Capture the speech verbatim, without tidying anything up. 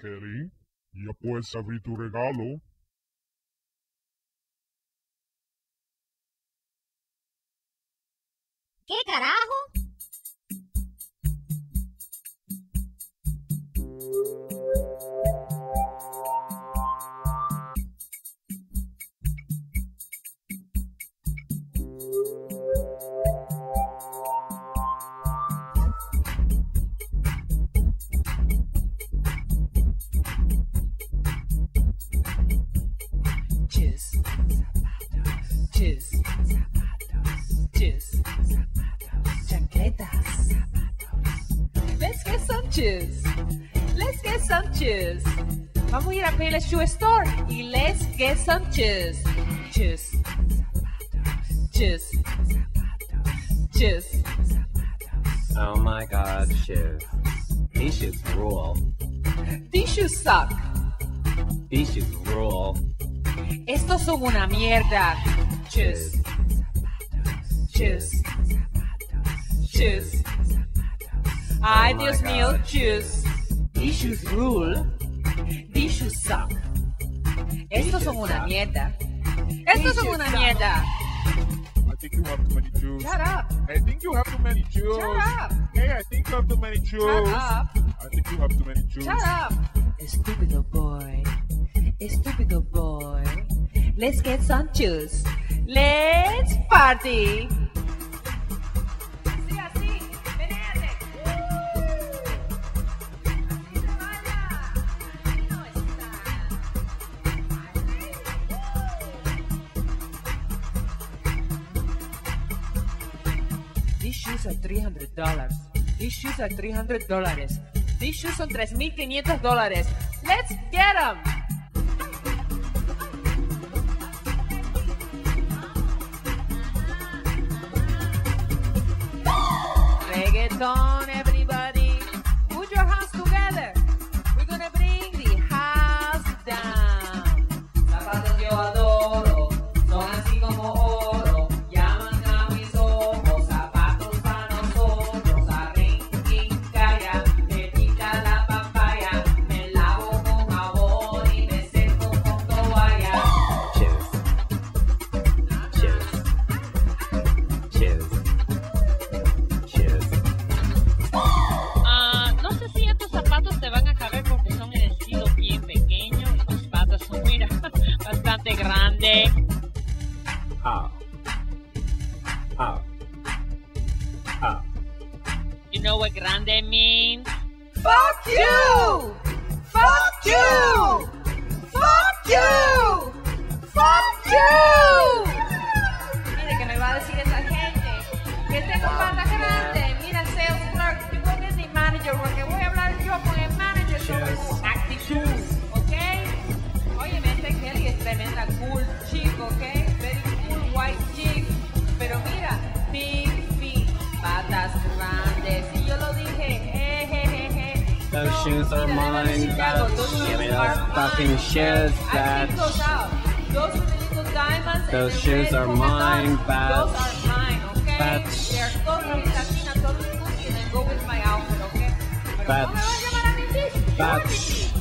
Kelly, ya puedes abrir tu regalo. ¿Qué carajo? Chis, zapatos, chis, zapatos, chancletas, zapatos. Let's get some chis, let's get some chis. Vamos a ir a pedir el shoe store y let's get some chis. Chis, zapatos, chis, zapatos, chis, zapatos. Oh my God, shoes. These shoes rule. These shoes suck. These shoes rule. Estos son una mierda. Chis, zapatos, chis, zapatos, chis, zapatos. Ay, oh Dios mío, chis. These shoes rule. These shoes suck. Estos son una mierda. Estos son una mierda. I think you have too many Jews. Shut up. I think you have too many Jews. Shut up. Hey, I think you have too many Jews. Shut up. I think you have too many Jews. Shut up. Estúpido boy. Estúpido boy. Let's get some juice. Let's party. Sí, así. Venéate. Así se vaya. Así no está. These shoes are three hundred dollars. These shoes are three hundred dollars. These shoes son tres mil quinientos dólares. Let's get them. Reggaeton, everybody, put your hands together. We're gonna bring the house down. Zapatos yo adoro, son así como oro, llaman a mis ojos, zapatos para nosotros. Arrinquincaya, me pica la papaya, me lavo con jabón y me seco con toalla. Cheers. Cheers. Cheers. Grande. Oh. Oh. Oh. You know what grande means? Fuck you! Fuck you! Fuck you! Fuck you! Mire que me va a decir esa gente que tengo patas grandes. Mira el sales clerk, you go get the manager porque voy a hablar yo con el manager sobre su actitud. Tremenda cool chick, ok? Very cool white chick. Pero mira, big feet, patas grandes. Y yo lo dije, jejejeje. Those no, shoes are mine. Those shoes are fucking shoes, bitch. Those little diamonds. Those shoes are mine, bitch. Those are mine, okay? Batch. They're totally Latina, totally good, and I go with my outfit, okay? Pero batch. No me voy a llamar a mi chick.